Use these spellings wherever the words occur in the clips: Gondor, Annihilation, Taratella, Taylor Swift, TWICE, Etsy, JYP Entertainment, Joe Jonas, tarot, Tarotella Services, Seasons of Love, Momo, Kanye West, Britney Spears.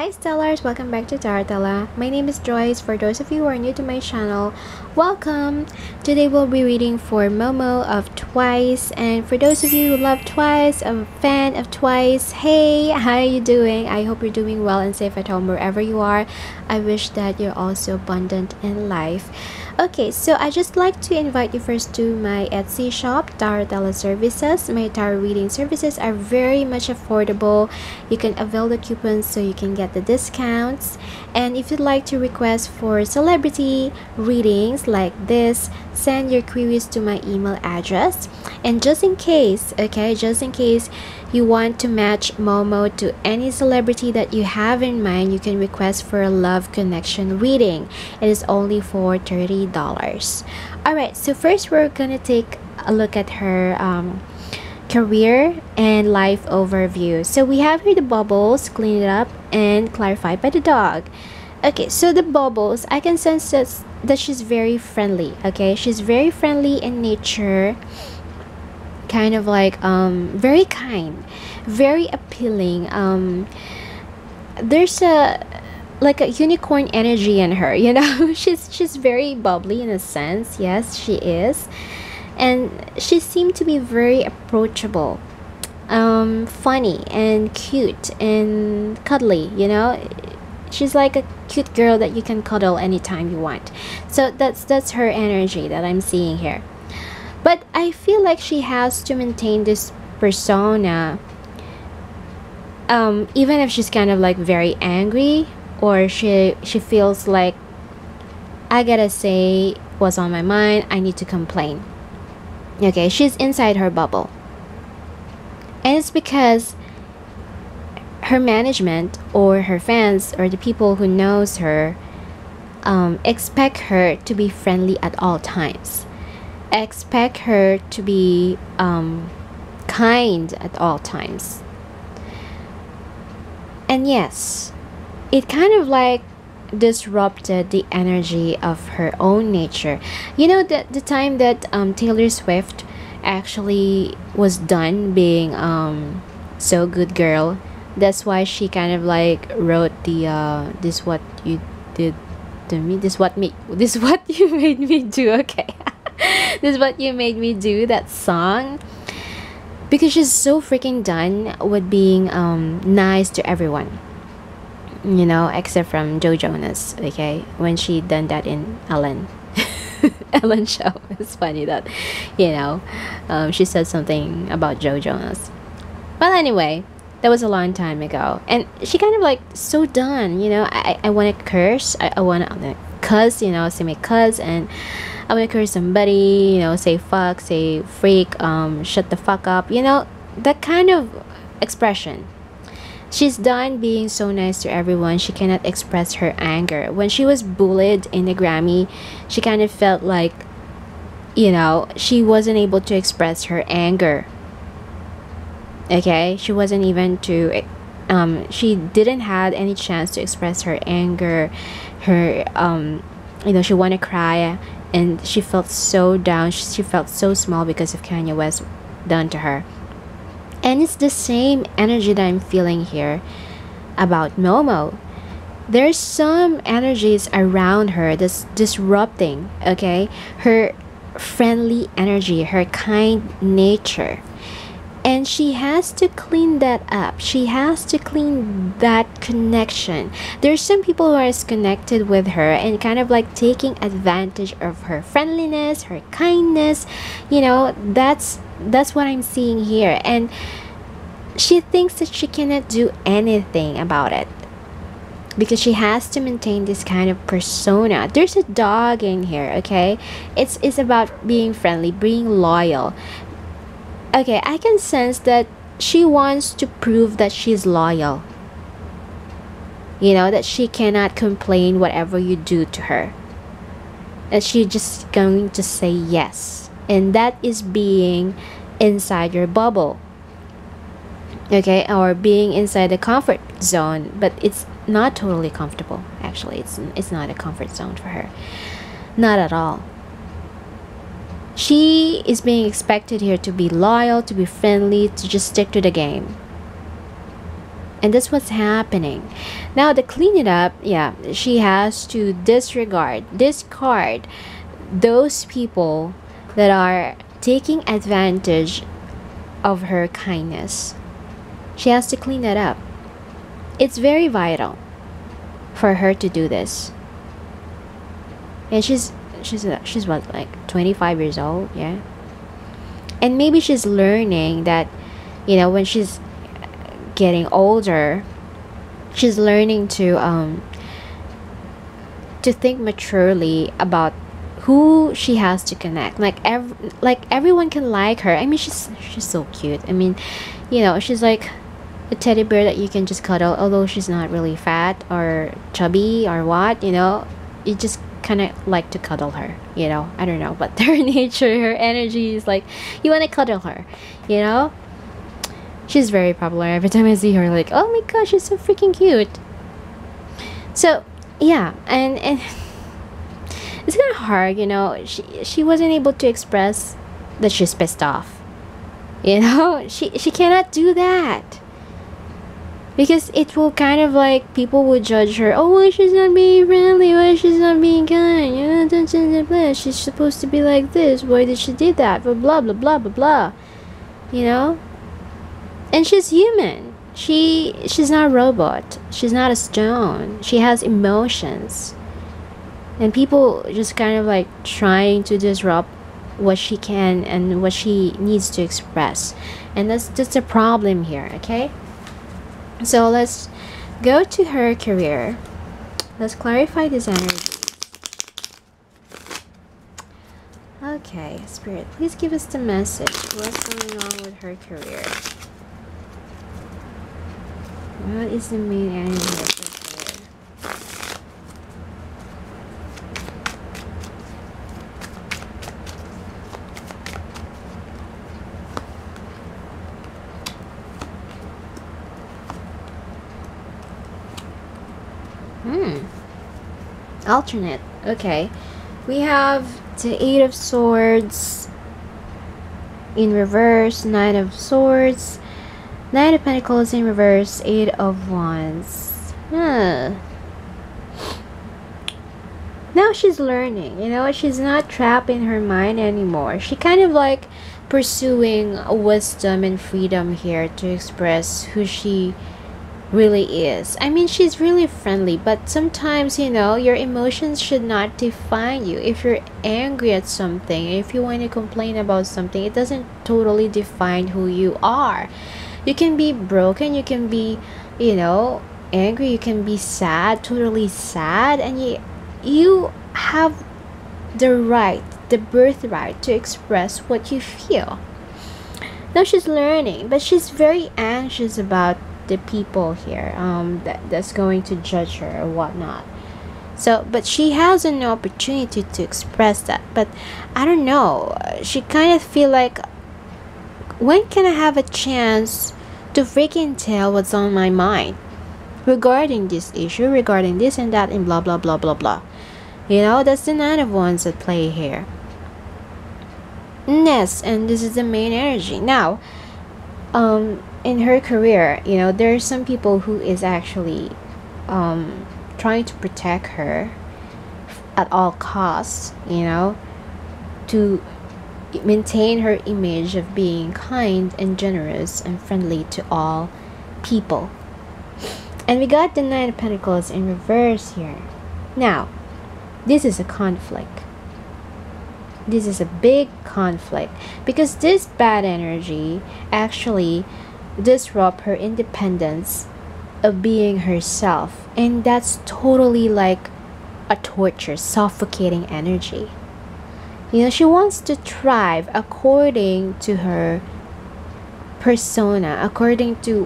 Hi Stellars! Welcome back to Taratella. My name is Joyce. For those of you who are new to my channel, welcome! Today we'll be reading for Momo of TWICE, and for those of you who love TWICE, a fan of TWICE, hey, how are you doing? I hope you're doing well and safe at home wherever you are. I wish that you're also abundant in life. Okay, so I just like to invite you first to my Etsy shop, Tarotella Services. My tarot reading services are very much affordable. You can avail the coupons so you can get the discounts. And if you'd like to request for celebrity readings like this, send your queries to my email address. And just in case, okay, just in case you want to match Momo to any celebrity that you have in mind, you can request for a love connection reading. It is only for $30. All right, so first we're gonna take a look at her career and life overview. So we have here the bubbles, clean it up, and clarified by the dog. Okay, so the bubbles, I can sense that she's very friendly. Okay, she's very friendly in nature, kind of like very kind, very appealing. There's a unicorn energy in her, you know. she's very bubbly in a sense. Yes, she is. And she seemed to be very approachable, funny and cute and cuddly, you know. She's like a cute girl that you can cuddle anytime you want. So that's her energy that I'm seeing here. But I feel like she has to maintain this persona, even if she's kind of like very angry, or she feels like, I gotta say what's on my mind, I need to complain. Okay, she's inside her bubble. And it's because her management or her fans or the people who knows her expect her to be friendly at all times. Expect her to be kind at all times. And yes, it kind of like disrupted the energy of her own nature, you know. That the time that Taylor Swift actually was done being so good girl, that's why she kind of like wrote the this what you did to me, this what you made me do, okay. This is what you made me do, that song, because she's so freaking done with being nice to everyone, you know, except from Joe Jonas, okay, when she done that in Ellen Ellen show. It's funny that, you know, she said something about Joe Jonas. Well, anyway, that was a long time ago, and she kind of like so done, you know. I want to curse, I want to cuss, you know, say my cuss, and I want to curse somebody, you know, say fuck, say freak, shut the fuck up, you know, that kind of expression. She's done being so nice to everyone. She cannot express her anger. When she was bullied in the Grammy, she kind of felt like, you know, she wasn't able to express her anger. Okay, she wasn't even to she didn't have any chance to express her anger, her you know, she wanted to cry, and she felt so down. She felt so small because of Kanye West done to her. And it's the same energy that I'm feeling here about Momo. There's some energies around her that's disrupting, okay, her friendly energy, her kind nature. And she has to clean that up. She has to clean that connection. There's some people who are connected with her and kind of like taking advantage of her friendliness, her kindness, you know. That's what I'm seeing here. And she thinks that she cannot do anything about it because she has to maintain this kind of persona. There's a dog in here, okay. It's about being friendly, being loyal. Okay, I can sense that she wants to prove that she's loyal, you know, that she cannot complain whatever you do to her, that she's just going to say yes. And that is being inside your bubble, okay, or being inside the comfort zone. But it's not totally comfortable, actually. It's not a comfort zone for her, not at all. She is being expected here to be loyal, to be friendly, to just stick to the game. And that's what's happening. Now, to clean it up, yeah, she has to discard those people that are taking advantage of her kindness. She has to clean that up. It's very vital for her to do this. And she's what, like 25 years old, yeah? And maybe she's learning that, you know, when she's getting older, she's learning to think maturely about who she has to connect. Like everyone can like her. I mean, she's so cute. I mean, you know, she's like a teddy bear that you can just cuddle, although she's not really fat or chubby or what, you know. You just kind of like to cuddle her, you know. I don't know, but her nature, her energy is like you want to cuddle her, you know. She's very popular. Every time I see her, like, oh my gosh, she's so freaking cute. So yeah, and it's kind of hard, you know. She wasn't able to express that she's pissed off, you know. She cannot do that because it will kind of like, people would judge her. Oh, why she's not being friendly? Why she's not being kind? You know, don't, she's supposed to be like this. Why did she do that? Blah blah blah blah blah. You know, and she's human. She's not a robot. She's not a stone. She has emotions, and people just kind of like trying to disrupt what she can and what she needs to express, and that's just a problem here. Okay. So let's go to her career. Let's clarify this energy. Okay, Spirit, please give us the message. What's going on with her career? What is the main energy of her career? Alternate. Okay, we have the Eight of Swords in reverse, Nine of Swords, Nine of Pentacles in reverse, Eight of Wands. Now she's learning, you know. She's not trapped in her mind anymore. She kind of like pursuing wisdom and freedom here to express who she really is. I mean, she's really friendly, but sometimes, you know, your emotions should not define you. If you're angry at something, if you want to complain about something, it doesn't totally define who you are. You can be broken, you can be, you know, angry, you can be sad, totally sad, and you have the right, the birthright to express what you feel. Now she's learning, but she's very anxious about the people here that's going to judge her or whatnot. So, but she has an opportunity to express that, but I don't know, she kind of feel like, when can I have a chance to freaking tell what's on my mind regarding this issue, regarding this and that and blah blah blah blah blah, you know? That's the Nine of Wands at play here. Yes, and this is the main energy. Now in her career, you know, there are some people who is actually trying to protect her at all costs, you know, to maintain her image of being kind and generous and friendly to all people. And we got the Nine of Pentacles in reverse here. Now, this is a conflict. This is a big conflict because this bad energy actually disrupt her independence of being herself, and that's totally like a torture, suffocating energy, you know. She wants to thrive according to her persona, according to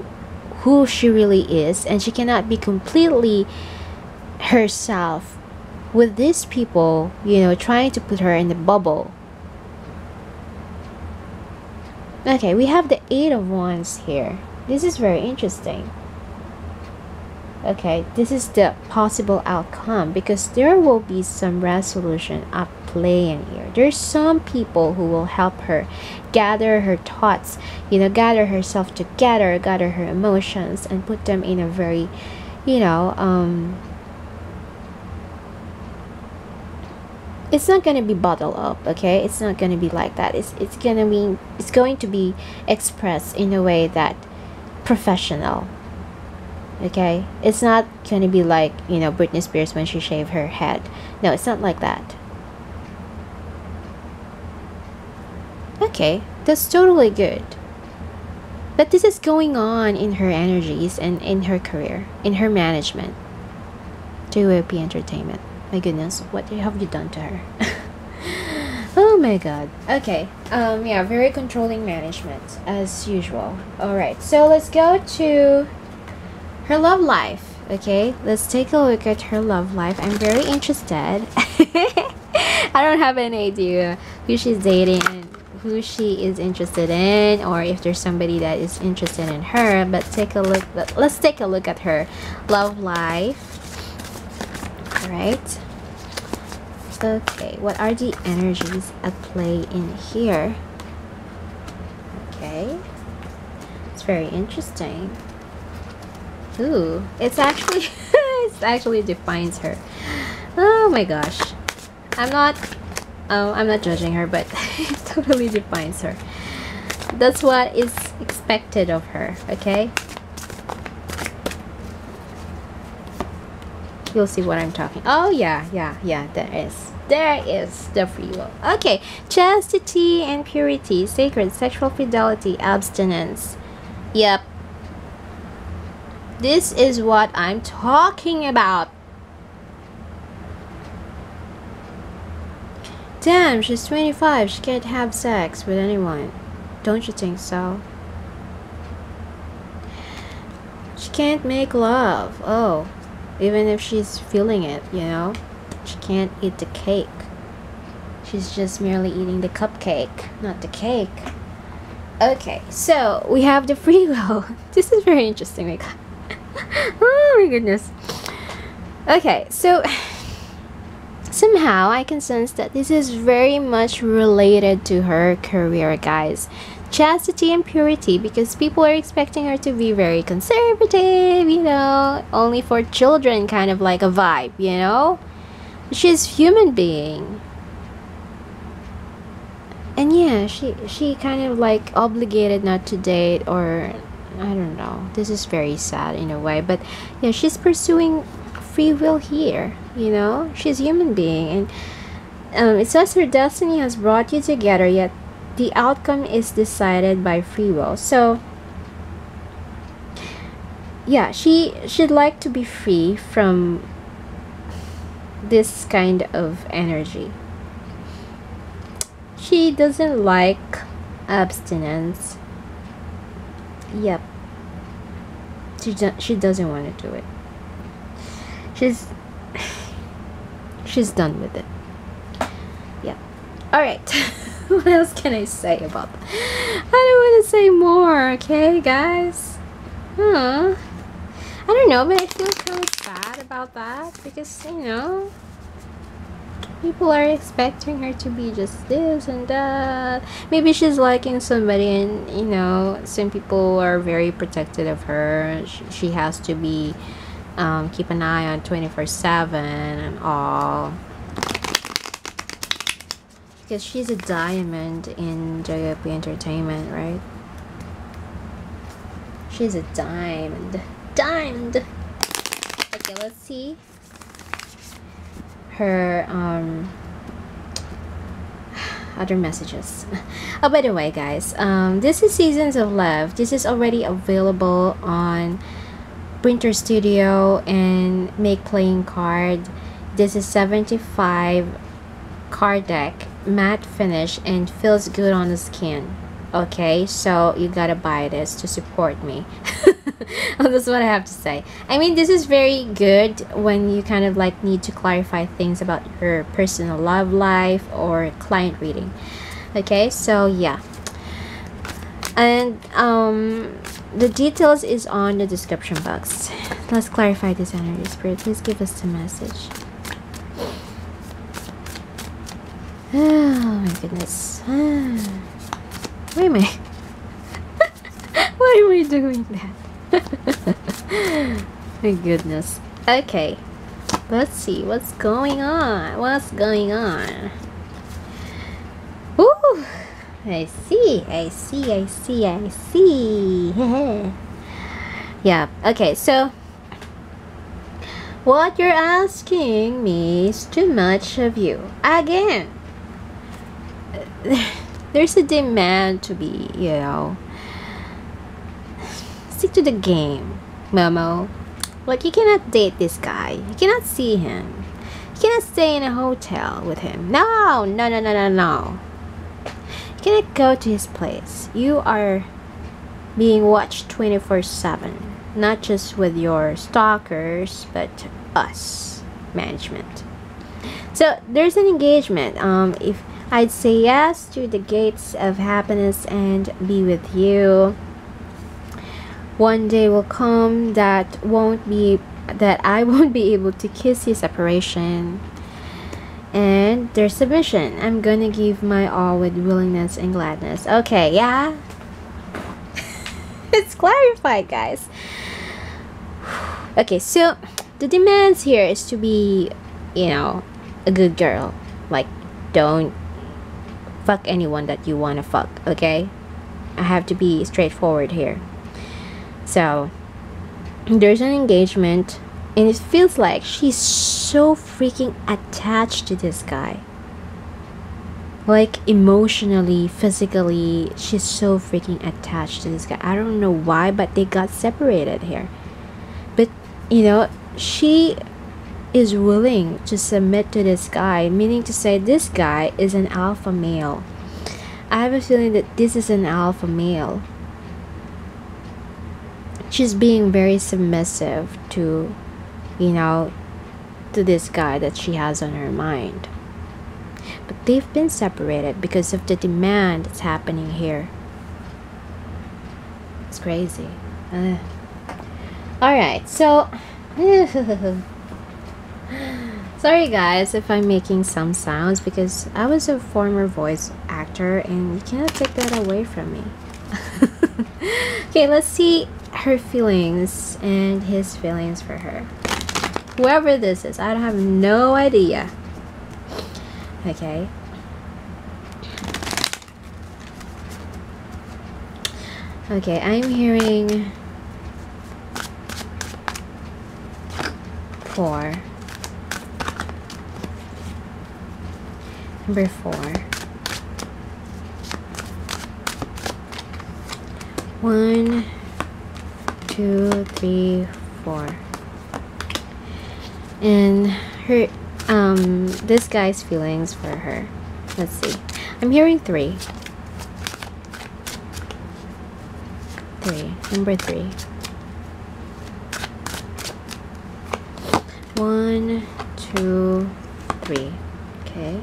who she really is, and she cannot be completely herself with these people, you know, trying to put her in the bubble. Okay, we have the Eight of Wands here. This is very interesting. Okay, this is the possible outcome because there will be some resolution at playing here. There's some people who will help her gather her thoughts, you know, gather herself together, gather her emotions, and put them in a very, you know, it's not gonna be bottled up, okay? It's not gonna be like that. It's going to be expressed in a way that professional. Okay, it's not gonna be like, you know, Britney Spears when she shaved her head. No, it's not like that. Okay, that's totally good. But this is going on in her energies and in her career, in her management. JYP Entertainment. My goodness, what have you done to her? Oh my god. Okay, yeah, very controlling management as usual. Alright, so let's go to her love life. Okay, let's take a look at her love life. I'm very interested. I don't have any idea who she's dating and who she is interested in, or if there's somebody that is interested in her, but take a look, let's take a look at her love life. All right, okay, what are the energies at play in here? Okay, it's very interesting. Ooh, it's actually it actually defines her. Oh my gosh, I'm not judging her, but it totally defines her. That's what is expected of her. Okay, you'll see what I'm talking. Oh yeah, yeah, yeah, there is the free will. Okay, chastity and purity, sacred, sexual fidelity, abstinence. Yep, this is what I'm talking about. Damn, she's 25. She can't have sex with anyone. Don't you think so? She can't make love. Oh, even if she's feeling it, you know? She can't eat the cake. She's just merely eating the cupcake, not the cake. Okay, so we have the free will. This is very interesting. Like, oh my goodness. Okay, so somehow I can sense that this is very much related to her career, guys. Chastity and purity, because people are expecting her to be very conservative, you know, only for children, kind of like a vibe, you know? She's human being. And yeah, she kind of like obligated not to date, or I don't know. This is very sad in a way, but yeah, she's pursuing free will here, you know? She's a human being, and it says her destiny has brought you together, yet the outcome is decided by free will. So yeah, she'd like to be free from this kind of energy. She doesn't like abstinence. Yep, she doesn't want to do it. She's done with it. Yeah. All right. What else can I say about that? I don't want to say more. Okay, guys. I don't know, but I feel kind of sad about that, because, you know, people are expecting her to be just this and that. Maybe she's liking somebody, and, you know, some people are very protective of her. She has to be keep an eye on 24/7 and all, because she's a diamond in JYP Entertainment, right? She's a diamond. Okay, let's see her other messages. Oh, by the way, guys, this is Seasons of Love. This is already available on Printer Studio and Make Playing Card. This is 75 card deck, matte finish, and feels good on the skin. Okay, so you gotta buy this to support me. That's what I have to say. I mean, this is very good when you kind of like need to clarify things about your personal love life or client reading. Okay, so yeah, and the details is on the description box. Let's clarify this energy, spirit. Please give us the message. Oh my goodness. Why am I doing that? My goodness. Okay. Let's see what's going on. Ooh, I see. Yeah, okay, so what you're asking me is too much of you. Again, there's a demand to be, stick to the game, Momo. Like, you cannot date this guy. You cannot see him. You cannot stay in a hotel with him. No. You cannot go to his place. You are being watched 24/7. Not just with your stalkers, but us, management. So there's an engagement. If I'd say yes to the gates of happiness and be with you, one day will come that I won't be able to kiss your separation and their submission. I'm gonna give my all with willingness and gladness. Okay, yeah. It's clarified, guys. Okay, so the demands here is to be, a good girl. Like, don't fuck anyone that you want to fuck, okay? I have to be straightforward here. So, there's an engagement, and it feels like she's so freaking attached to this guy. Like, emotionally, physically, she's so freaking attached to this guy. I don't know why, but they got separated here. But, she is willing to submit to this guy, meaning to say this guy is an alpha male. I have a feeling that this is an alpha male. She's being very submissive to, to this guy that she has on her mind. But they've been separated because of the demand that's happening here. It's crazy. Alright, so... Sorry guys if I'm making some sounds because I was a former voice actor and you cannot take that away from me. Okay, let's see her feelings and his feelings for her. Whoever this is, I have no idea. Okay. Okay, I'm hearing 4. Number 4. 1, 2, 3, 4. And her this guy's feelings for her. Let's see. I'm hearing 3. 3. Number 3. 1, 2, 3. Okay.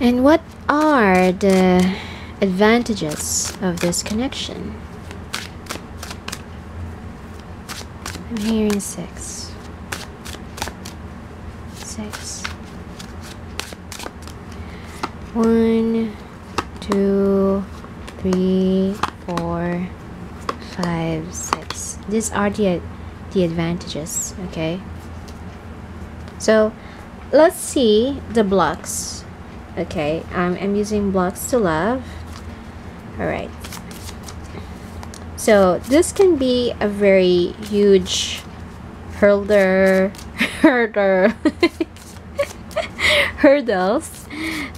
And what are the advantages of this connection? I'm hearing 6. 6. 1, 2, 3, 4, 5, 6. These are the advantages, okay? So, let's see the blocks, okay? I'm using blocks to love. Alright. So this can be a very huge hurdles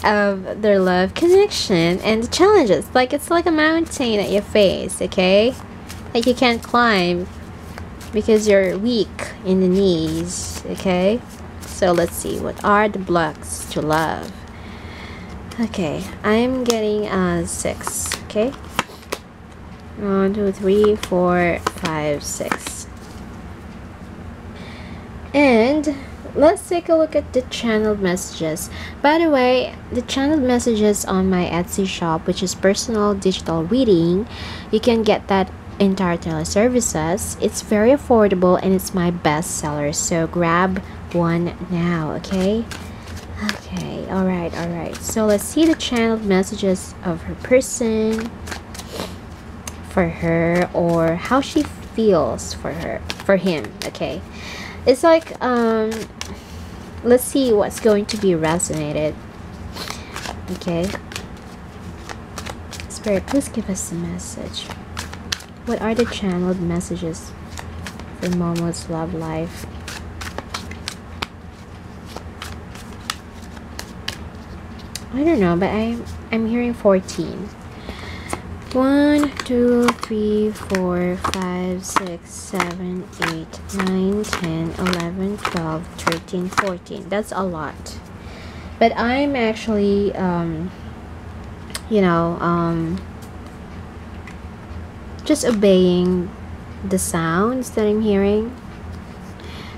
of their love connection and the challenges. Like, it's like a mountain that you face, okay? Like, you can't climb because you're weak in the knees, okay? So let's see, what are the blocks to love? Okay, I'm getting 6, okay? 1, 2, 3, 4, 5, 6. And let's take a look at the channeled messages. By the way, the channeled messages on my Etsy shop, which is personal digital reading, you can get that in Taratella Services. It's very affordable and it's my best seller, so grab one now, okay? Okay, all right. So let's see the channeled messages of her person for her, or how she feels for her, for him, okay? It's like, let's see what's going to be resonated, okay? Spirit, please give us a message. What are the channeled messages for Momo's love life? I don't know, but I'm hearing 14. 1, 2, 3, 4, 5, 6, 7, 8, 9, 10, 11, 12, 13, 14. That's a lot. But I'm actually, just obeying the sounds that I'm hearing.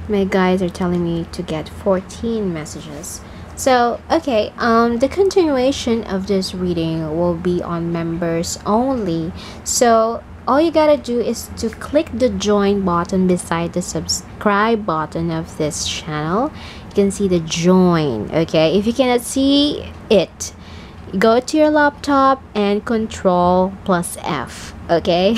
My guys are telling me to get 14 messages. So, okay, the continuation of this reading will be on members only. So, all you gotta do is to click the join button beside the subscribe button of this channel. You can see the join, okay? If you cannot see it, go to your laptop and Control+F, okay?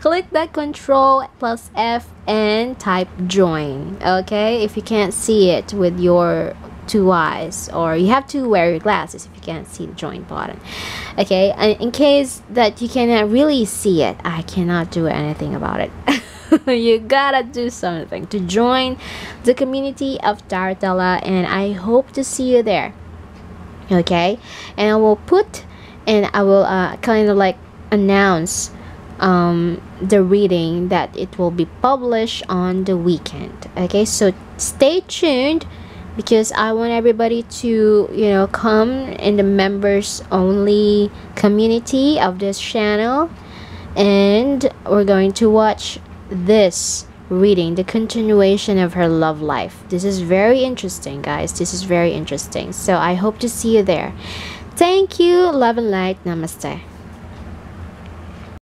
Click that Control+F and type join, okay? If you can't see it with your two eyes, or you have to wear your glasses if you can't see the join button, okay? And in case that you cannot really see it, I cannot do anything about it. You gotta do something to join the community of Taratella, and I hope to see you there, okay? And I will put, and I will kind of like announce the reading that it will be published on the weekend, okay? So stay tuned, because I want everybody to, you know, come in the members only community of this channel, and we're going to watch this reading, the continuation of her love life. This is very interesting, guys. This is very interesting. So I hope to see you there. Thank you. Love and light. Namaste.